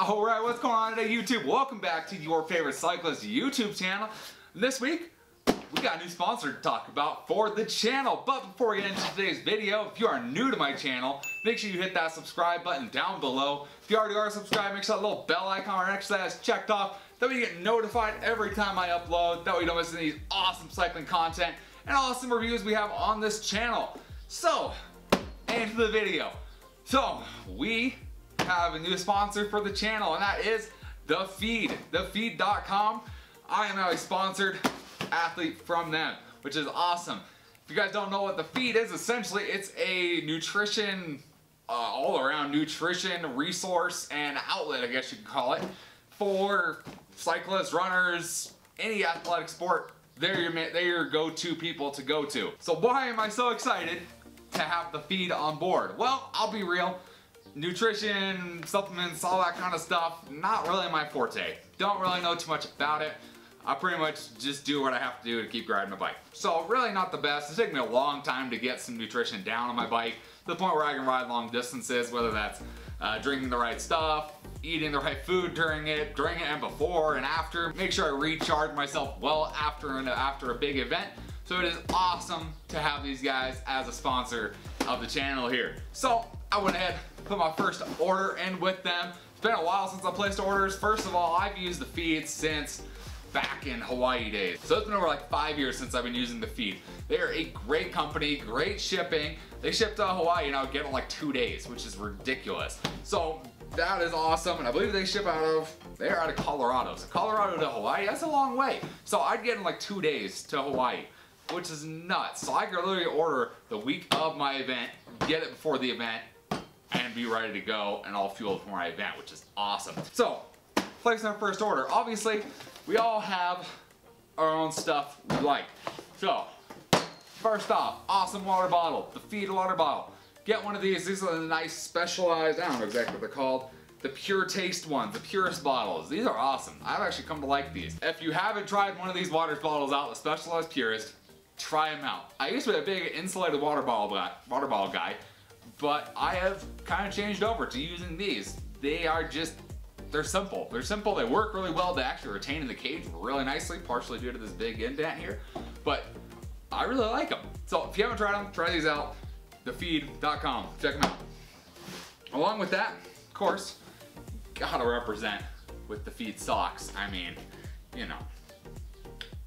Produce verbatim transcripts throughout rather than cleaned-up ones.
Alright, what's going on today, YouTube? Welcome back to your favorite cyclist YouTube channel. This week, we got a new sponsor to talk about for the channel. But before we get into today's video, if you are new to my channel, make sure you hit that subscribe button down below. If you already are subscribed, make sure that little bell icon right next to that is checked off. That way you get notified every time I upload. That way you don't miss any awesome cycling content and awesome reviews we have on this channel. So, into the video. So, we have a new sponsor for the channel, and that is The Feed, the feed dot com. I am now a sponsored athlete from them, which is awesome. If you guys don't know what The Feed is, essentially it's a nutrition, uh, all-around nutrition resource and outlet, I guess you could call it, for cyclists, runners, any athletic sport. They're your, they're your go-to people to go to. So why am I so excited to have The Feed on board? Well, I'll be real. Nutrition, supplements, all that kind of stuff, not really my forte. Don't really know too much about it. I pretty much just do what I have to do to keep riding my bike. So really not the best. It's taken me a long time to get some nutrition down on my bike to the point where I can ride long distances, whether that's uh, drinking the right stuff, eating the right food during it, during it and before and after. Make sure I recharge myself well after and after a big event. So it is awesome to have these guys as a sponsor of the channel here. So I went ahead, put my first order in with them. It's been a while since I placed orders. First of all, I've used The Feed since back in Hawaii days. So it's been over like five years since I've been using The Feed. They are a great company, great shipping. They ship to Hawaii and I would get it like two days, which is ridiculous. So that is awesome. And I believe they ship out of, they're out of Colorado. So Colorado to Hawaii, that's a long way. So I'd get in like two days to Hawaii, which is nuts. So I could literally order the week of my event, get it before the event, and be ready to go and all fueled for my event, which is awesome. So, placing our first order. Obviously, we all have our own stuff we like. So, first off, awesome water bottle, The Feed water bottle. Get one of these. These are the nice specialized, I don't know exactly what they're called, the Pure Taste ones, the Purist bottles. These are awesome. I've actually come to like these. If you haven't tried one of these water bottles out, the Specialized Purist, try them out. I used to be a big insulated water bottle guy, water bottle guy, but I have kind of changed over to using these. They are just, they're simple. They're simple, they work really well. They actually retain in the cage really nicely, partially due to this big indent here, but I really like them. So if you haven't tried them, try these out, the feed dot com, check them out. Along with that, of course, gotta represent with The Feed socks. I mean, you know,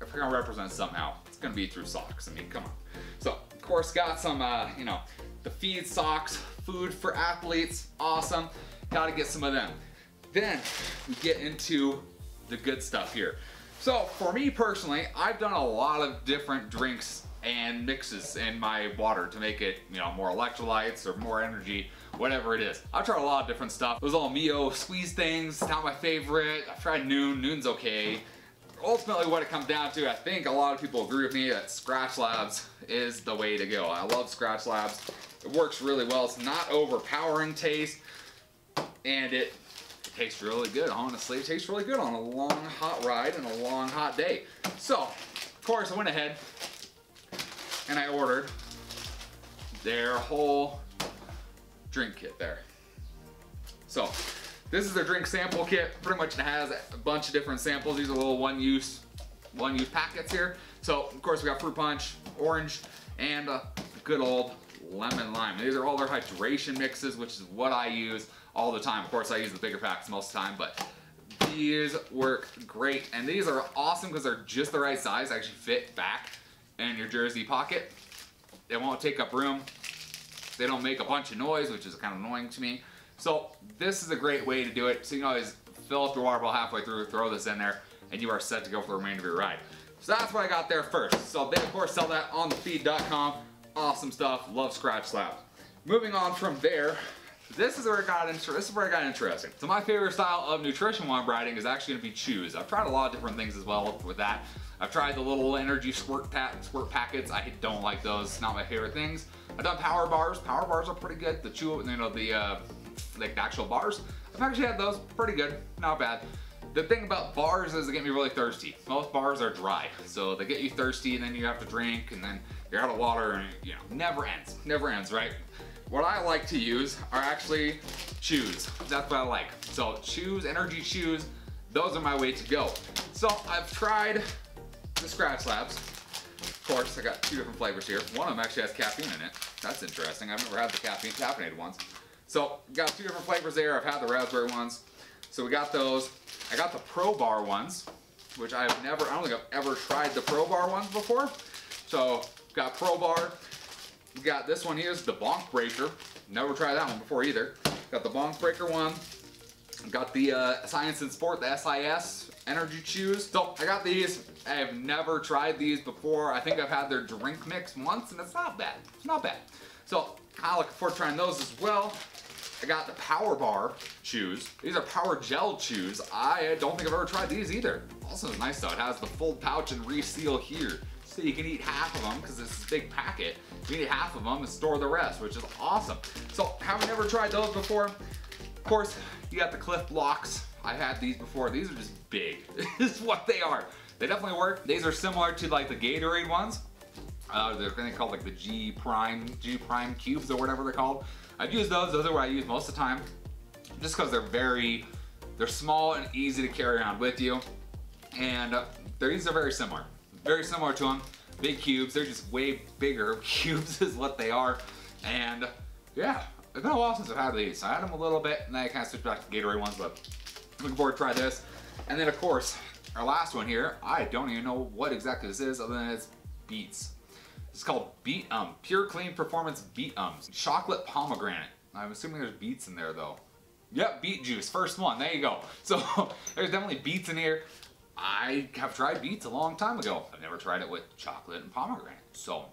if we're gonna represent somehow, it's gonna be through socks. I mean, come on. So, of course, got some, uh, you know, The Feed socks, food for athletes, awesome. Gotta get some of them. Then we get into the good stuff here. So for me personally, I've done a lot of different drinks and mixes in my water to make it, you know, more electrolytes or more energy, whatever it is. I've tried a lot of different stuff. Those all Mio squeeze things, not my favorite. I've tried Noon, Noon's okay. Ultimately what it comes down to, I think a lot of people agree with me that Skratch Labs is the way to go. I love Skratch Labs. It works really well. It's not overpowering taste, and it tastes really good, honestly. It tastes really good on a long, hot ride and a long, hot day. So, of course, I went ahead and I ordered their whole drink kit there. So, this is their drink sample kit. Pretty much it has a bunch of different samples. These are little one-use one-use packets here. So, of course, we got fruit punch, orange, and a good old lemon lime. These are all their hydration mixes, which is what I use all the time. Of course, I use the bigger packs most of the time, but these work great. And these are awesome because they're just the right size. They actually fit back in your jersey pocket. They won't take up room. They don't make a bunch of noise, which is kind of annoying to me. So this is a great way to do it. So you can always fill up your water bottle halfway through, throw this in there, and you are set to go for the remainder of your ride. So that's what I got there first. So they, of course, sell that on the feed dot com. Awesome stuff. Love Skratch Labs. Moving on from there, this is where it got interesting. This is where it got interesting. So my favorite style of nutrition while I'm riding is actually going to be chews. I've tried a lot of different things as well with that. I've tried the little energy squirt pack, squirt packets. I don't like those. It's not my favorite things. I've done power bars. Power bars are pretty good. The chew, you know, the uh, like the actual bars. I've actually had those. Pretty good. Not bad. The thing about bars is they get me really thirsty. Most bars are dry, so they get you thirsty and then you have to drink and then you're out of water and, you know, never ends. Never ends, right? What I like to use are actually chews. That's what I like. So chews, energy chews, those are my way to go. So I've tried the Skratch Labs. Of course, I got two different flavors here. One of them actually has caffeine in it. That's interesting. I've never had the caffeine caffeinated ones. So got two different flavors there. I've had the raspberry ones. So we got those. I got the Pro Bar ones, which I've never, I don't think I've ever tried the Pro Bar ones before. So got Pro Bar. We got this one here is the Bonk Breaker. Never tried that one before either. Got the Bonk Breaker one. Got the uh, Science and Sport, the S I S energy chews. So I got these. I have never tried these before. I think I've had their drink mix once, and it's not bad. It's not bad. So kind of looking forward to trying those as well. I got the Power Bar chews. These are Power Gel chews. I don't think I've ever tried these either. Also nice though. It has the full pouch and reseal here. So you can eat half of them because it's a big packet. You can eat half of them and store the rest, which is awesome. So haven't ever tried those before. Of course, you got the Clif blocks. I've had these before. These are just big. This is what they are. They definitely work. These are similar to like the Gatorade ones. Uh, they're kind of called like the G prime, G prime cubes or whatever they're called. I've used those. Those are what I use most of the time, just because they're very, they're small and easy to carry around with you. And uh, these are very similar. Very similar to them. Big cubes. They're just way bigger. Cubes is what they are. And yeah, it's been a while since I've had these. So I had them a little bit and then I kind of switched back to Gatorade ones, but looking forward to try this. And then of course, our last one here, I don't even know what exactly this is other than it's Beets. It's called Beetums. Pure Clean Performance Beetums. Chocolate pomegranate. I'm assuming there's beets in there though. Yep, beet juice. First one. There you go. So there's definitely beets in here. I have tried beets a long time ago. I've never tried it with chocolate and pomegranate. So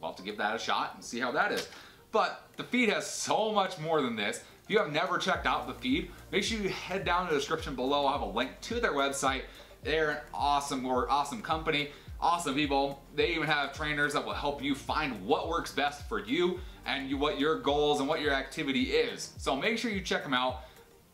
we'll have to give that a shot and see how that is. But The Feed has so much more than this. If you have never checked out The Feed, make sure you head down to the description below. I'll have a link to their website. They're an awesome, or awesome company, awesome people. They even have trainers that will help you find what works best for you and you, what your goals and what your activity is. So make sure you check them out.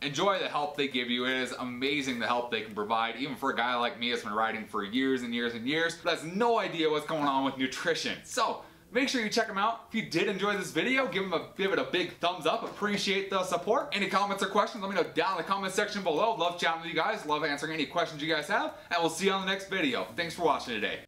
Enjoy the help they give you. It is amazing the help they can provide, even for a guy like me that's been riding for years and years and years, but has no idea what's going on with nutrition. So make sure you check them out. If you did enjoy this video, give them a, give it a big thumbs up. Appreciate the support. Any comments or questions, let me know down in the comment section below. Love chatting with you guys. Love answering any questions you guys have, and we'll see you on the next video. Thanks for watching today.